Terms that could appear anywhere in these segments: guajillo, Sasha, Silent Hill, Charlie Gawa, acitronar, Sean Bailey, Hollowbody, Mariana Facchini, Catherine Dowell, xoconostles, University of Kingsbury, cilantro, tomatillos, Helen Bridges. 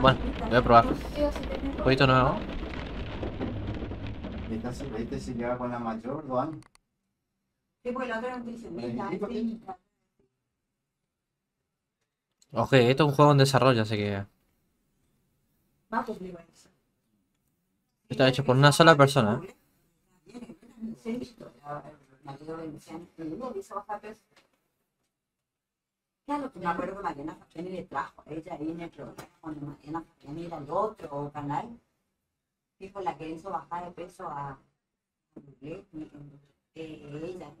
Bueno, voy a probar. Jueguito nuevo. Este se lleva con la mayor, Juan. Sí, porque el otro era nutricionista. Ok, esto es un juego en desarrollo, así que... Está hecho por una sola persona. Claro, que me acuerdo que Mariana Facchini le trajo a ella ahí en el programa cuando Mariana Facchini era el otro canal. Dijo la que hizo bajar de peso a ella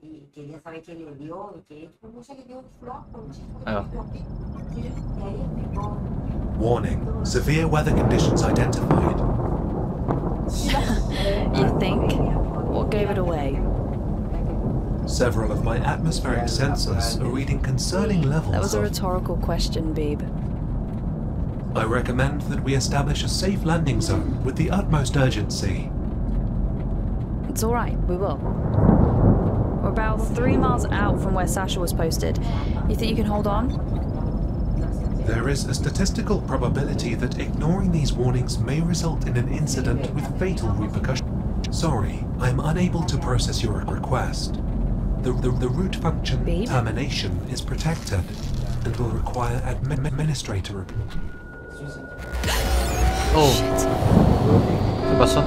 y quería saber qué le dio y que no sé qué dio flojo, Warning, severe weather conditions identified. You think? What gave it away? Several of my atmospheric sensors are reading concerning levels. That was a rhetorical question, Beeb. I recommend that we establish a safe landing zone with the utmost urgency. It's all right, we will. We're about 3 miles out from where Sasha was posted. You think you can hold on? There is a statistical probability that ignoring these warnings may result in an incident with fatal repercussions. Sorry, I'm unable to process your request. The root function termination is protected and will require administrator approval. Oh, ¿qué pasó?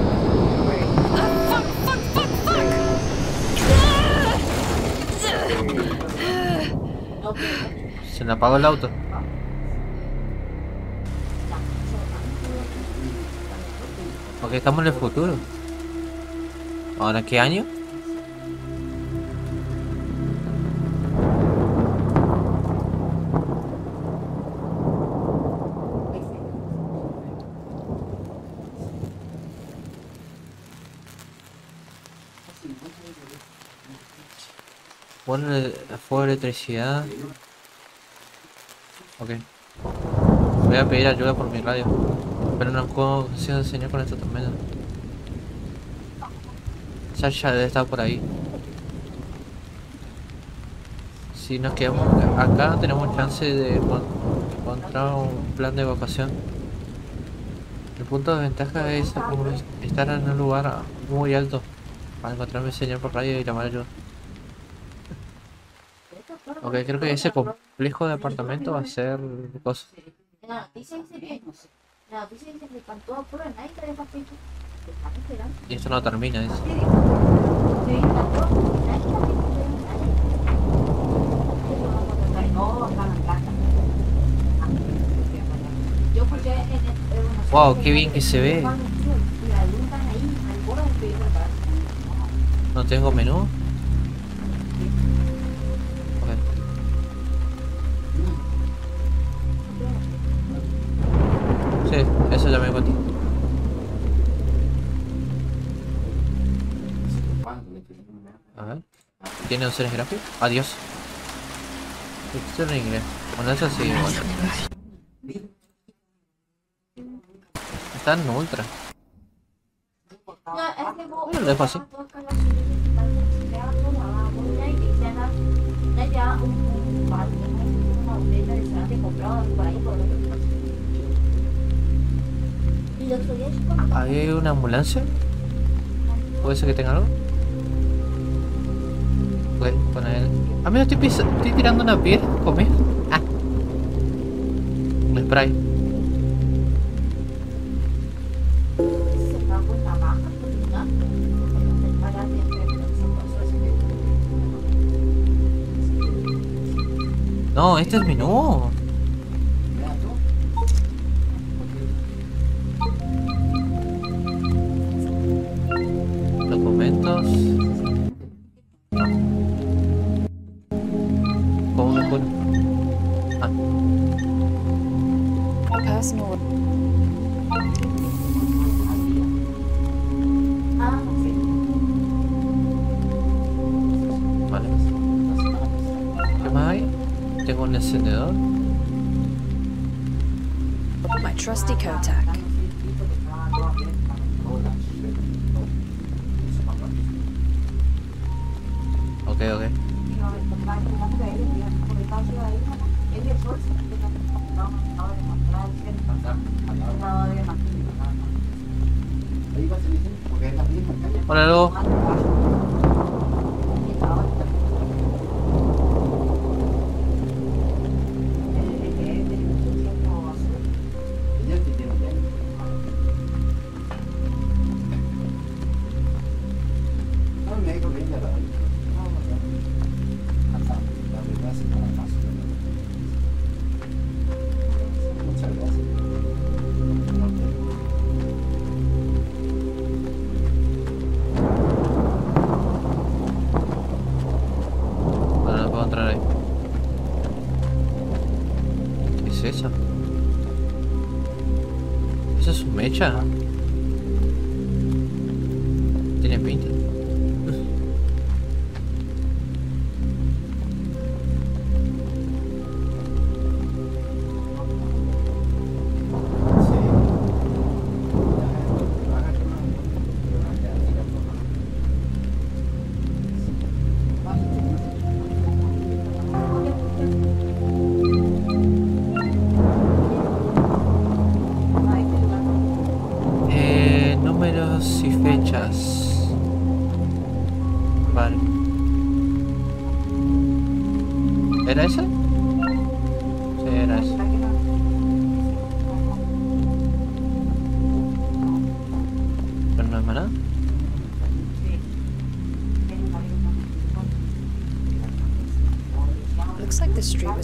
Se me apagó el auto. Porque estamos en el futuro. ¿Ahora qué año? Fuego de electricidad. Ok. Voy a pedir ayuda por mi radio. Pero no puedo enseñar con esta tormenta. Sasha debe estar por ahí. Si nos quedamos acá tenemos chance de encontrar un plan de evacuación. El punto de ventaja es estar en un lugar muy alto para encontrar mi señal por radio y llamar ayuda. Ok, creo que ese complejo de apartamento va a ser cosa. Y esto no termina, dice. Wow, qué bien que se ve. No tengo menú. Sí, eso ya me conté. A ver. ¿Tiene opciones gráficas? Adiós. Esto en inglés. Bueno, eso sí. Bueno. Está en ultra. Bueno, lo dejo así. ¿Hay una ambulancia? ¿Puede ser que tenga algo? Voy a poner... Ah, mira, estoy tirando una piedra. ¿Comer? Ah. Un spray. No, este es menú. Vale. Mai, tengo un encendedor. My trusty Kotak. Okay, okay. Hola, luego.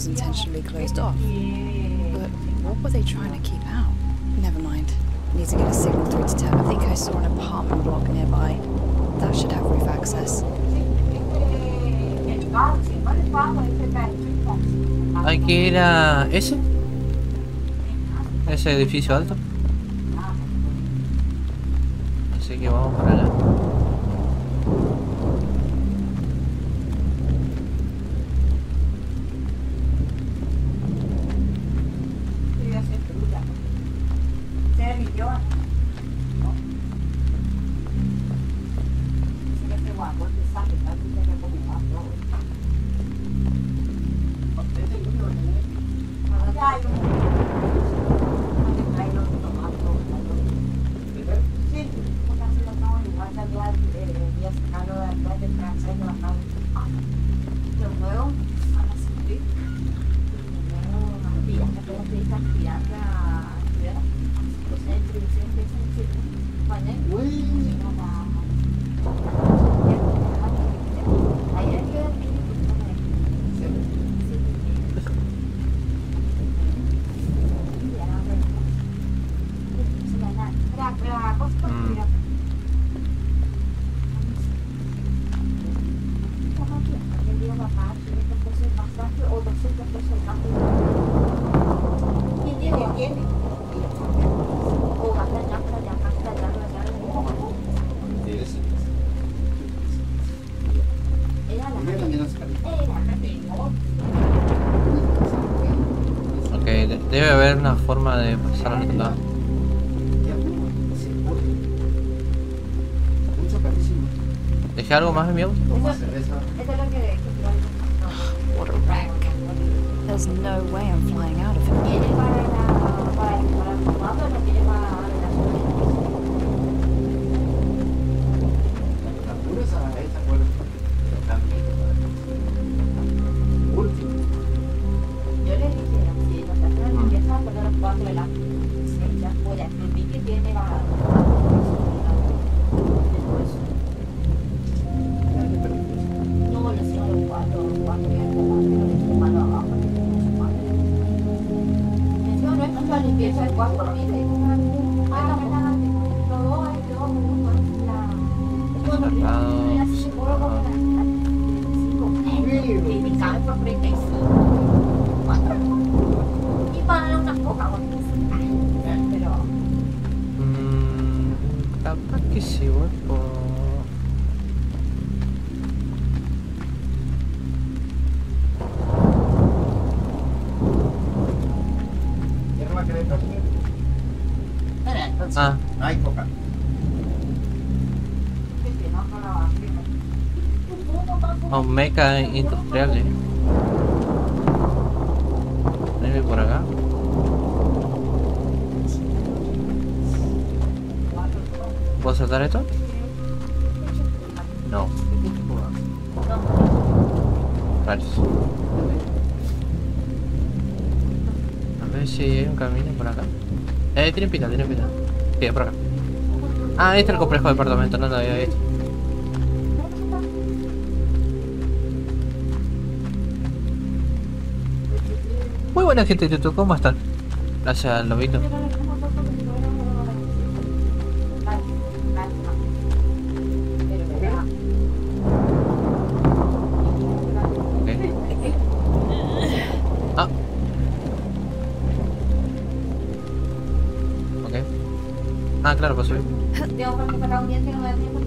Intentionally closed off. But what were they trying to keep out? Never mind. Need to get a signal through to tap. I think I saw an apartment block nearby. That should have roof access. Hay que ir a ese. Ese edificio alto. Así que vamos para allá. De pasar al otro lado. ¿Dejé algo más en mi auto? What a wreck. There's no way I'm flying out of it. ecco qua. Oh, meca industriales. Debe por acá. ¿Puedo saltar esto? No. Rayos. A ver si hay un camino por acá. Tienen pinta, tienen pinta. Sí, por acá. Ah, este es el complejo de apartamento, no lo había visto. Muy buena gente de YouTube, ¿cómo están? Gracias, Lobito. Ah, claro, pues subir. Tengo porque para la audiencia no me da tiempo.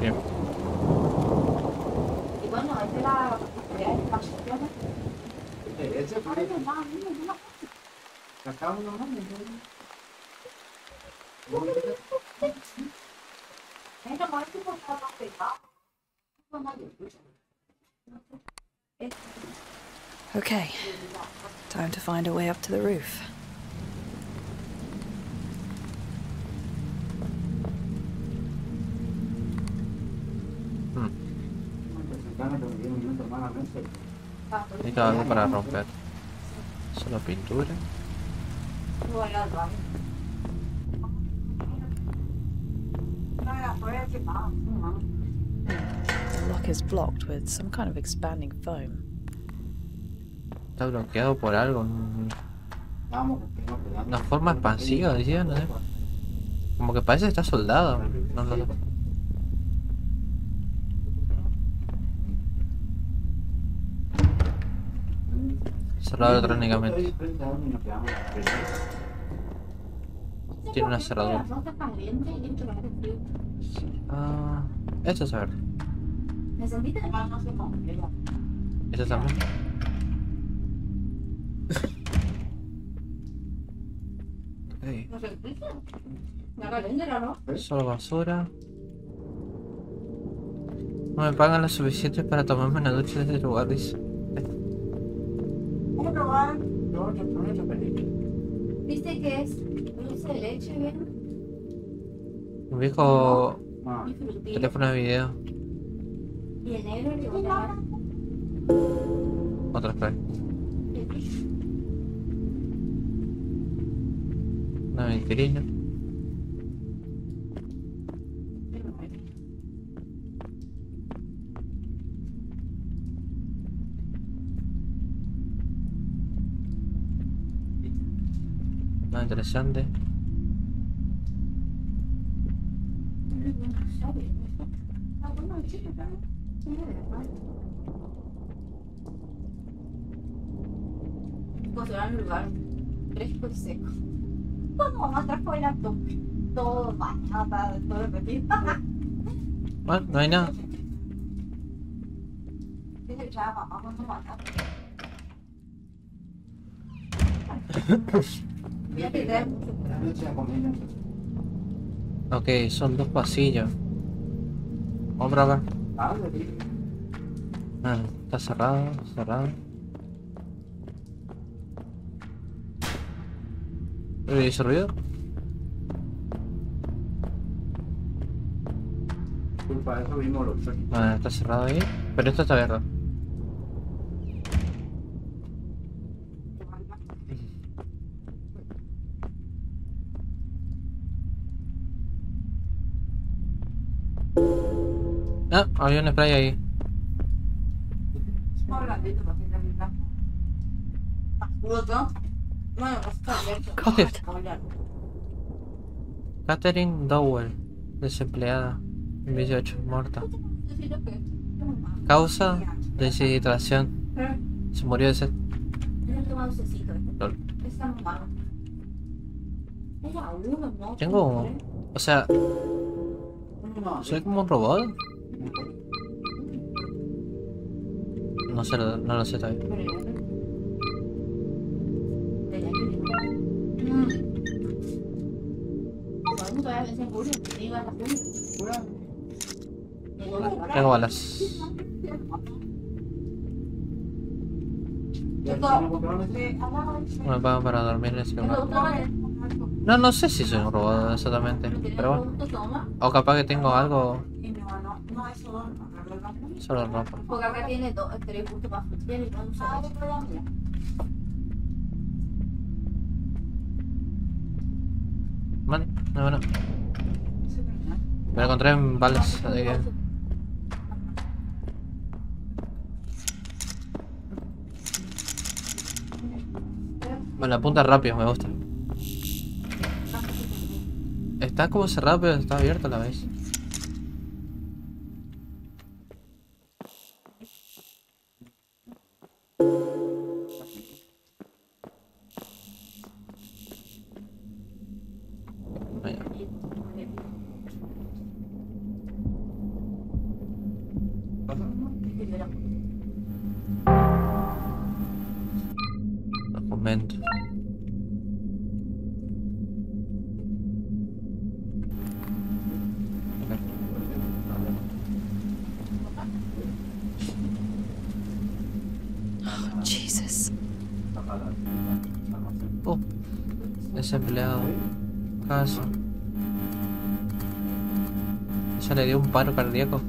Bien. Y bueno, esta es la posibilidad de la situación. Sacamos los nombres. Venga, no es que por favor no pegado. No, no, no. Okay, time to find a way up to the roof. Necesito algo para romper. Solo pintura. The lock is blocked with some kind of expanding foam. Está bloqueado por algo, una forma expansiva, decía, no sé, como que parece que está soldado, no lo sé. Cerrado electrónicamente. Tiene una cerradura. Ah, esto es verde. Esto también. Hey. Solo basura. No me pagan lo suficiente para tomarme una ducha de este lugar, dice. Dice que es dulce de leche, ¿ven? Un viejo teléfono de video. Y el negro le voy a dar. Otra vez. Una ventirina. Nada interesante. Encontrar un lugar fresco y seco. Como atrás fue la toque, todo bañada, todo repetido. Bueno, no hay nada. Dice que ya papá cuando mata. Voy a pedir. Ok, son dos pasillos. Vamos a ver. Ah, está cerrado, cerrado. ¿Ese ruido? Disculpa, eso vimos los choques. Bueno, está cerrado ahí, pero esto está abierto. Ah, había un spray ahí. Catherine Dowell, desempleada, 18, muerta. Causa: deshidratación. Se murió de sed. Tengo, o sea, soy como un robot. non lo so dai. Che golas. Bueno, pagan para dormir en ese lugar. No, no sé si soy un robot exactamente, pero bueno. O capaz que tengo algo. Solo ropa. Porque acá tiene 3 puntos para funcionar y vamos a ver. Vale, no, bueno. Me lo encontré en balas, así que. Bueno, apunta rápido, me gusta. Está como cerrado, pero está abierto a la vez. Empleado, caso. ¿Eso le dio un paro cardíaco?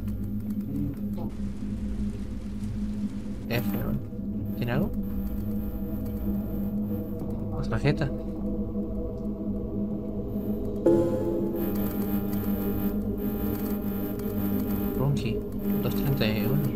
F, ¿no? ¿Tiene algo? ¿Las tarjetas? Runky, 231.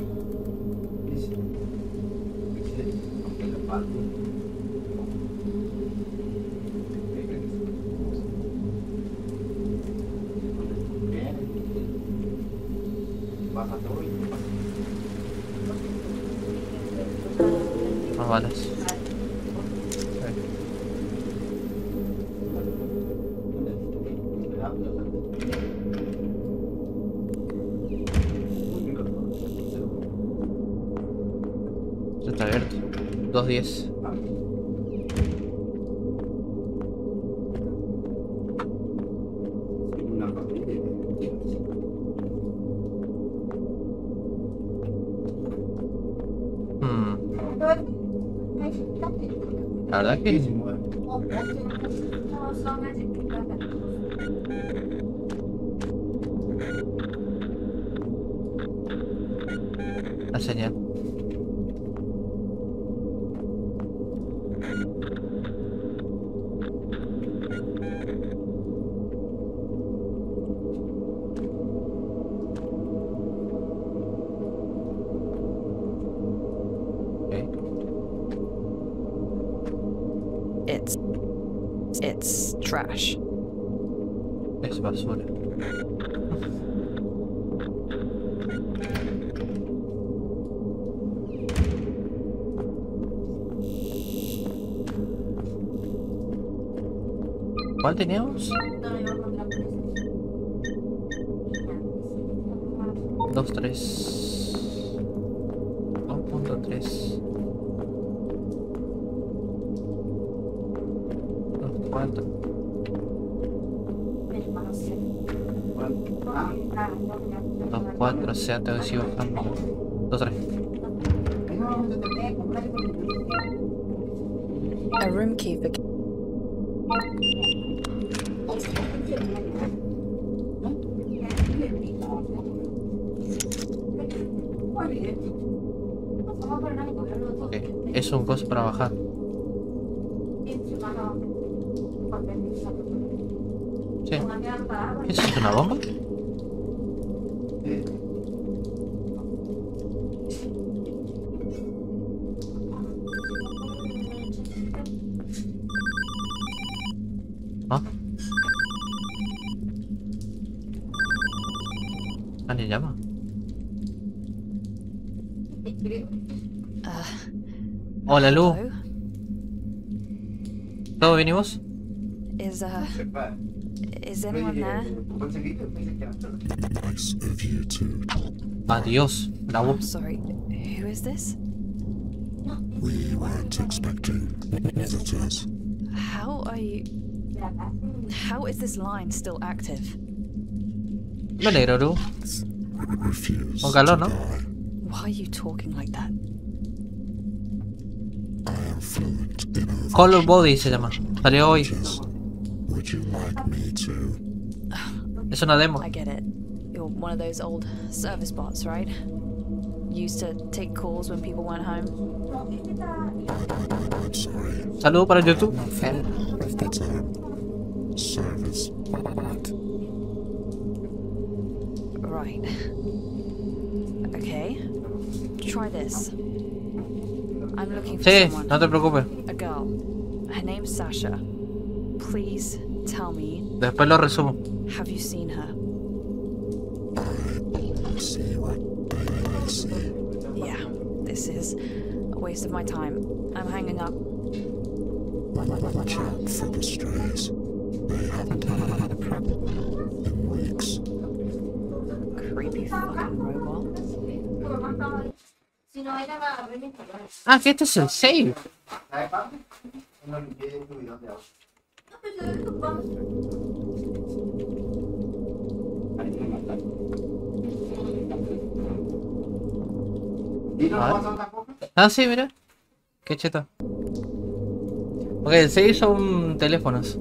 Está abierto. 210. La verdad que... La señal. Es basura. ¿Cuál teníamos? 2.3 2.4 2-4, o sea, tengo que ir bajando. 2-3. A room key. Okay. Es un coso para bajar. Sí. ¿Eso es una bomba? Hola, Lu. ¿Todo bien y vos? Adiós, bravo. We weren't expecting visitors. How is this line still active? Me alegro, tú. Con calor, ¿no? Why are you talking like that? I am fluent in Overwatch. Hollowbody se llama. Salió hoy. Would you like me to? Es una demo. I get it. You're one of those old service bots, right? Used to take calls when people weren't home. I'm sorry. Saludo para YouTube. Service bot. Right. Okay. Try this. I'm looking for someone. No te preocupes. A girl. Her name's Sasha. Please tell me. Después lo resumo. Have you seen her? I see what I see. Yeah, this is a waste of my time. I'm hanging up. Watch out for the strays. They haven't had a problem in weeks. Creepy fucking robot. Ah, que este es el save. Ah, sí, mira. Qué cheta. Ok, el 6 son teléfonos.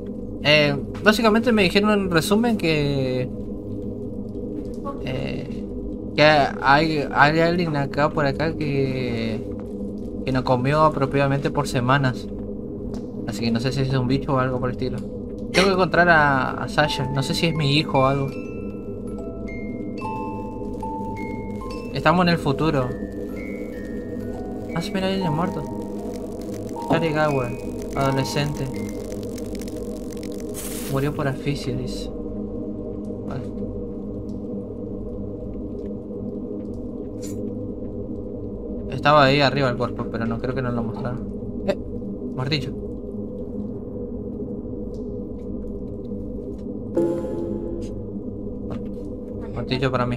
Básicamente me dijeron en resumen que hay alguien acá por acá que nos comió apropiadamente por semanas. Así que no sé si es un bicho o algo por el estilo. Tengo que encontrar a Sasha. No sé si es mi hijo o algo. Estamos en el futuro. Ah, mira, alguien es muerto. Charlie Gawa, adolescente. Murió por asfixia, dice. Vale. Estaba ahí arriba el cuerpo, pero no creo que nos lo mostraron. Martillo. Martillo para mí.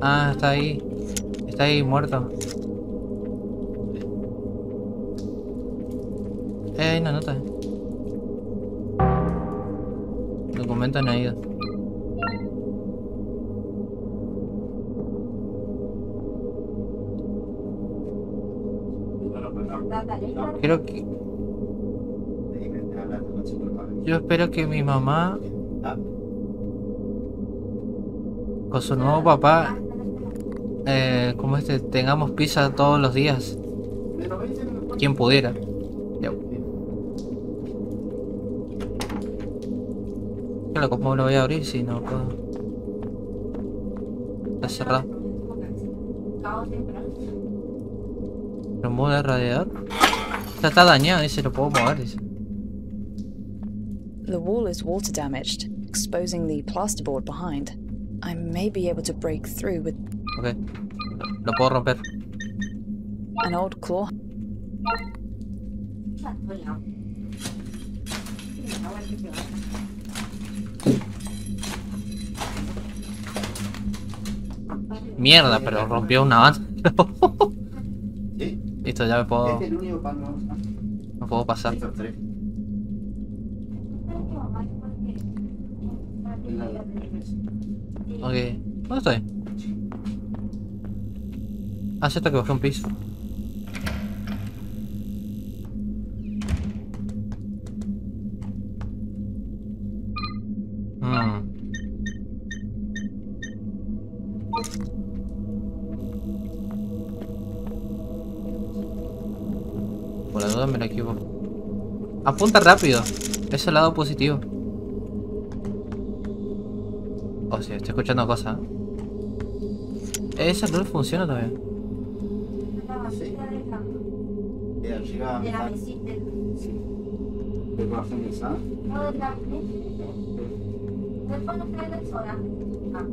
Ah, está ahí. Está ahí muerto. Hay una nota. Documento añadido. Creo que... Yo espero que mi mamá... Con su nuevo papá... como este, tengamos pizza todos los días. Quien pudiera. Claro, como lo voy a abrir si no puedo. Está cerrado. Remueve el radiador. Esta está dañada, dice, lo puedo mover, dice. The wall is water damaged, exposing the plasterboard behind. I may be able to break through with. Okay. Lo puedo romper. An old claw. Mierda, pero rompió una banda. Listo, ya me puedo. No puedo pasar. Ok, ¿dónde estoy? Ah, cierto que bajé un piso. Por la duda me la equivoco. Apunta rápido. Es el lado positivo. Oh, sí, estoy escuchando cosas. Esa luz funciona todavía. Sí. De arriba. Sí. ¿De más en esa? No, de la después nos trae del sola. Ah,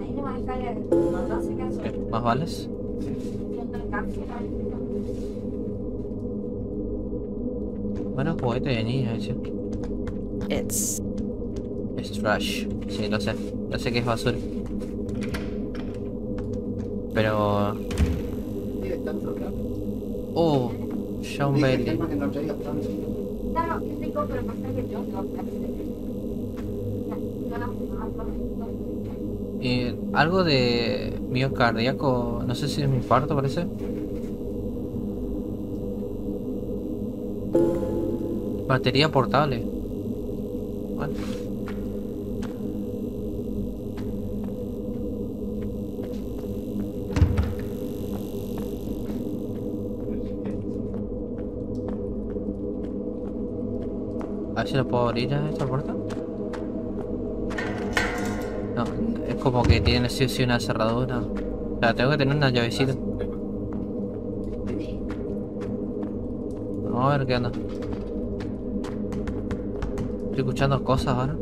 ahí no va a estar. No hace caso. ¿Más vales? Sí. Bueno, juguete de niña, ¿eh? It's. Es trash. Sí, no sé. No sé qué es basura. Pero... Oh, Sean Bailey. Algo de miocardíaco, no sé si es un infarto, parece. Batería portable. Bueno. A ver si lo puedo abrir a esta puerta. No, es como que tiene sí o sí una cerradura. O sea, tengo que tener una llavecita. Vamos a ver qué onda. Estoy escuchando cosas ahora.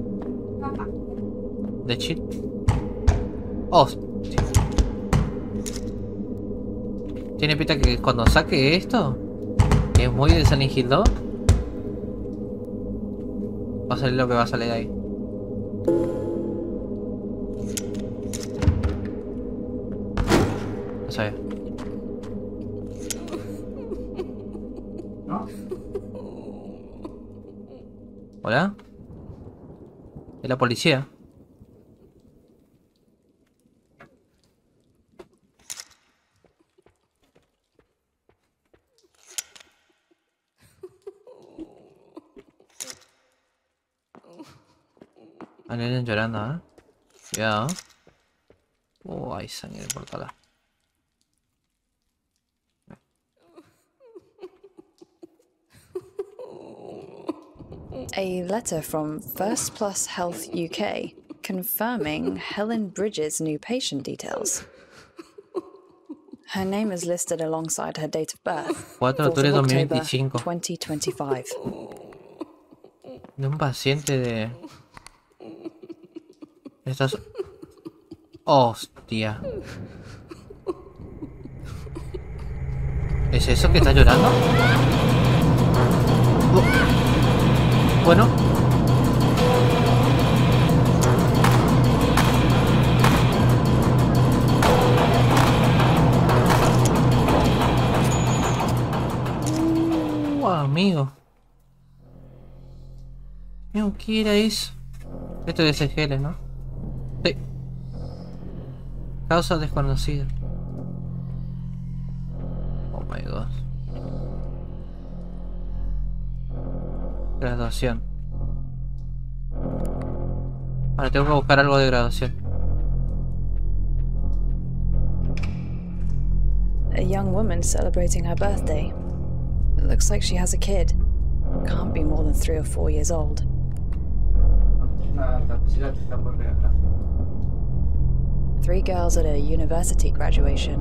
De chill. Oh, sí. Tiene pinta que cuando saque esto, que es muy de Silent Hill 2, va a salir lo que va a salir de ahí. No sabía. ¿Hola? ¿Es la policía? Alguien llorando, ¿eh? Cuidado. Oh, hay sangre por toda la... A letter from First Plus Health UK confirming Helen Bridges' new patient details. Her name is listed alongside her date of birth, 4 October 2025. De un paciente de... Estas... Hostia. ¿Es eso que está llorando? Bueno. Amigo. No quieres. Esto es SGL, ¿no? Sí. Causa desconocida. Oh my god. Graduación. Ahora tengo que buscar algo de graduación. A young woman celebrating her birthday. It looks like she has a kid. Can't be more than 3 or 4 years old. Three girls at a university graduation.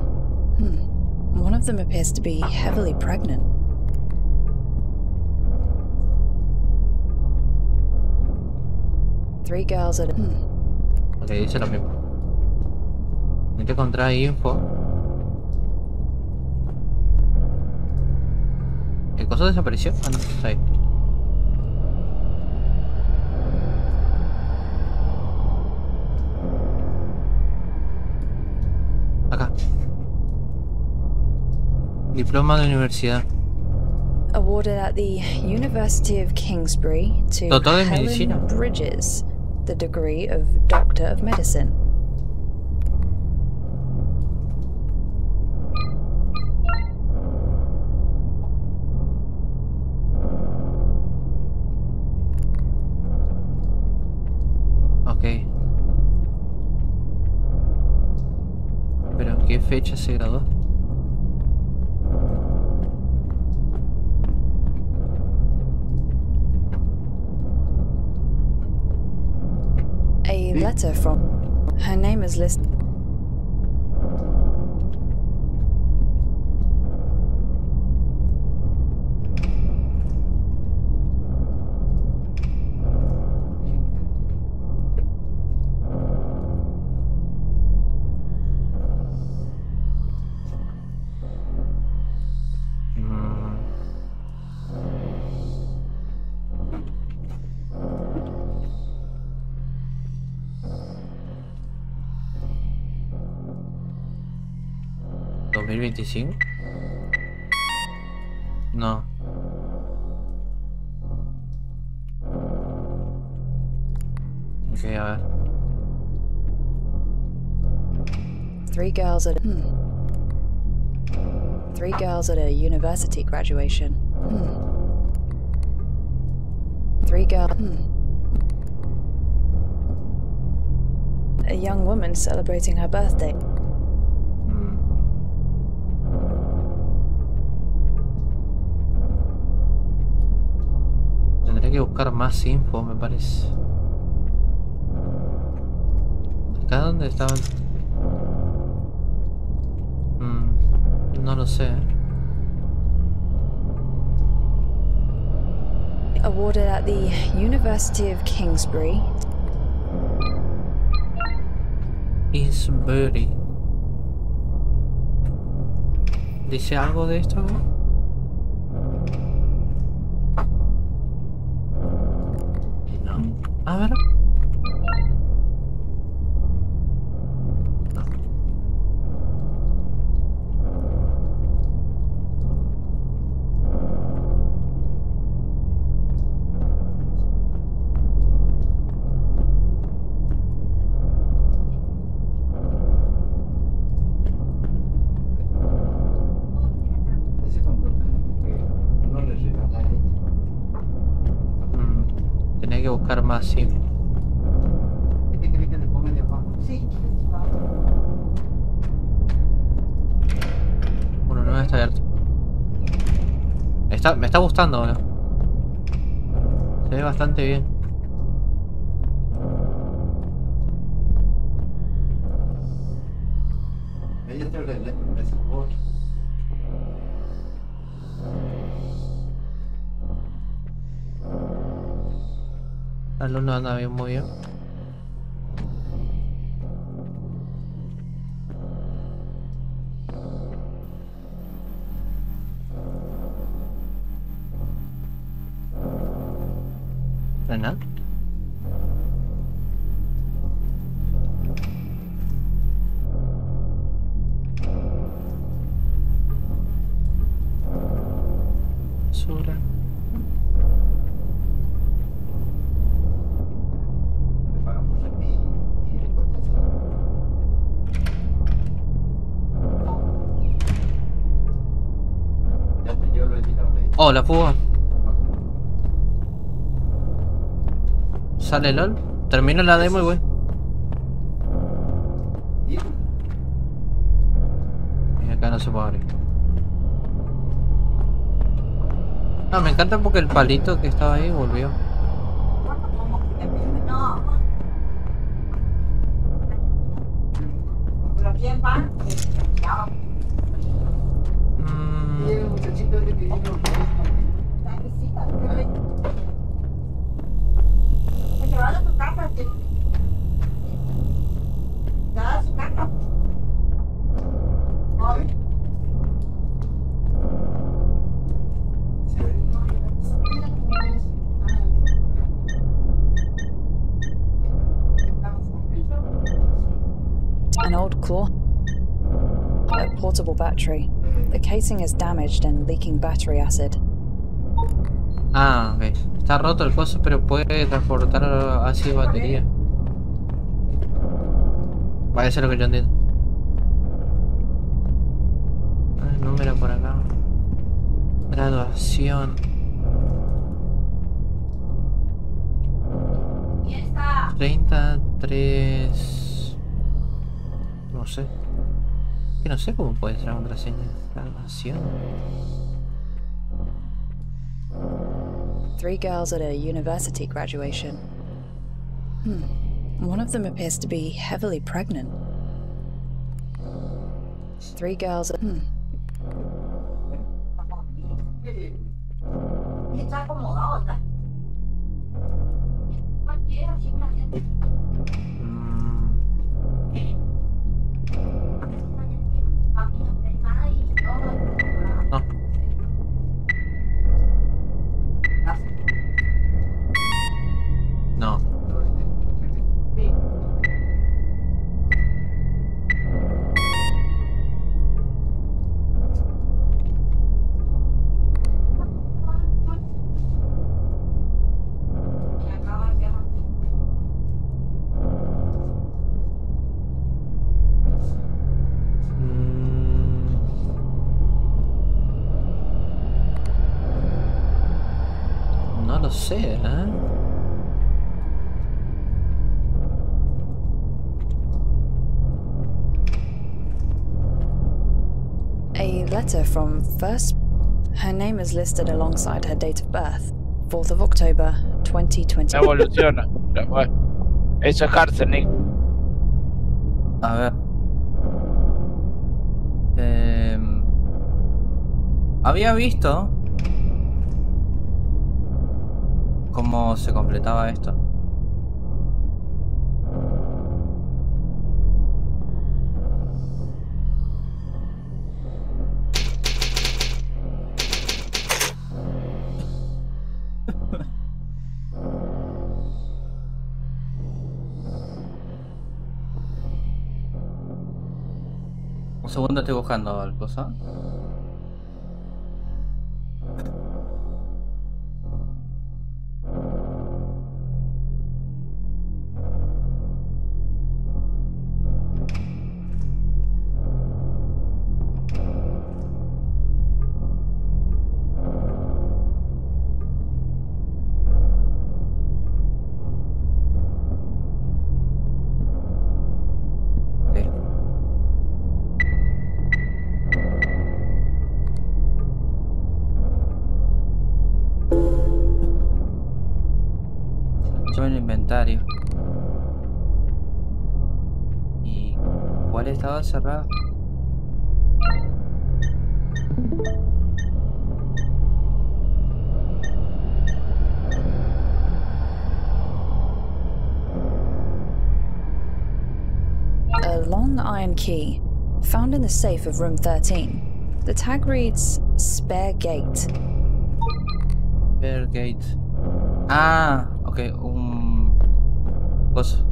One of them appears to be heavily pregnant. Three girls at... Ok, dice lo mismo. Hay que encontrar info. ¿Qué cosa desapareció? Ah, no, está ahí. Acá. Diploma de universidad. Awarded at the University of Kingsbury to Helen Bridges. The degree of Doctor of Medicine. Okay. ¿Pero en qué fecha se graduó? Letter from her name is listed. 2025. No. Ok, a ver. Three girls at a university graduation. A young woman celebrating her birthday. Tendré que buscar más info, me parece. Acá donde estaban. No lo sé. Awarded at the University of Kingsbury. Kingsbury. ¿Dice algo de esto? No. A ver. Así. ¿Qué crees que le pongan de abajo? Sí. Bueno, no está abierto. Me está gustando ahora. Se ve bastante bien. Ella te releva con esa voz. El alumno anda bien, muy bien. ¿Frenar? Sura. Oh, la fuga. Sale LOL. Termino la demo y voy. Y acá no se puede abrir. No, me encanta porque el palito que estaba ahí volvió. An old claw. A portable battery. The casing is damaged and leaking battery acid. Ah, ok. Está roto el coso, pero puede transportar ácido de batería. Vaya, eso es lo que yo entiendo. El número por acá. Graduación. ¿Está? 33. No sé. Que no sé cómo puede ser la contraseña. Graduación. Three girls at a university graduation. One of them appears to be heavily pregnant. Three girls at... kind of see it now. A letter from first. Her name is listed alongside her date of birth, 4th of October, 2020. Evoluciona. Eso es hardening. A ver. Había visto cómo se completaba esto. Un segundo, estoy buscando algo, ¿sabes? ¿Y cuál estaba cerrado? A long iron key found in the safe of room 13. The tag reads "Spare Gate." Spare Gate. Ah, okay. Hostia.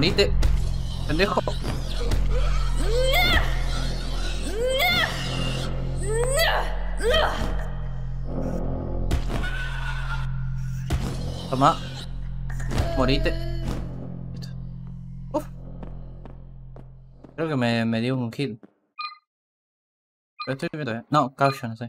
Moriste, pendejo. Toma. Moriste. Uf. Creo que me dio un kill. Pero estoy viendo, ¿eh? No, caution, sí.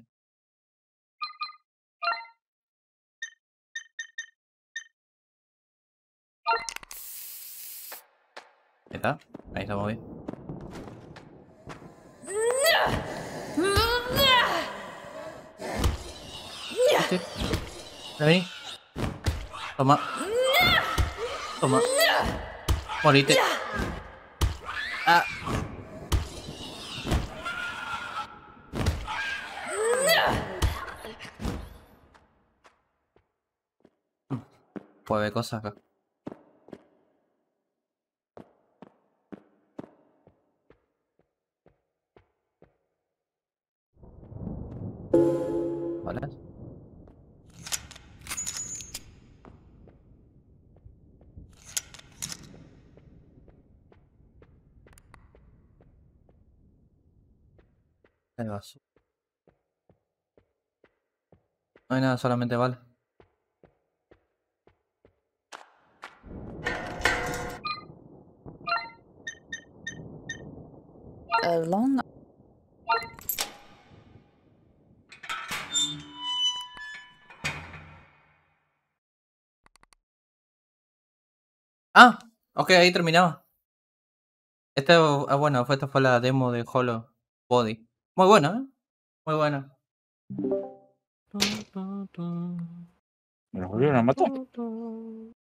¿Qué tal? Ahí estamos bien. ¿Sí? Vení. Toma. Toma. Morite. Ah. Puede haber cosas acá. No hay nada, solamente vale. Ah, ok, ahí terminaba. Bueno, esta fue la demo de Hollowbody. Muy bueno, ¿eh? Muy bueno. ¿Me lo volvieron a matar?